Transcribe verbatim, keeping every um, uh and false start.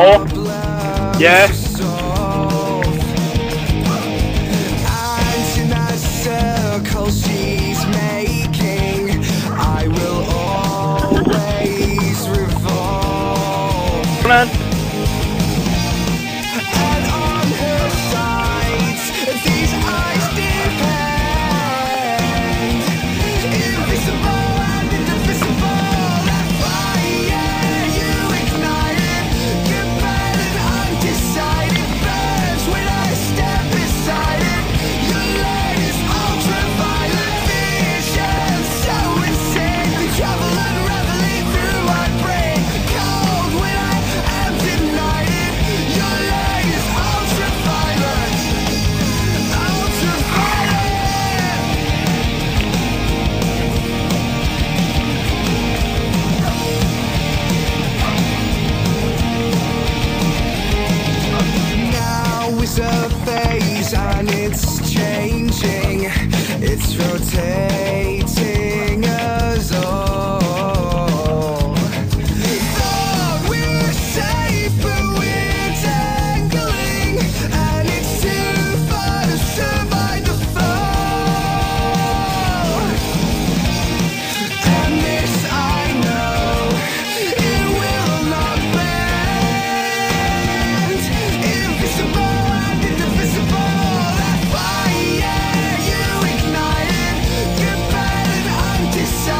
Up. Yes. Come on. A phase and it's changing, it's rotating us all. Thought we were safe but we're tangling, and it's too far to survive the fall. And this I know, it will not bend. Invisible. Decide.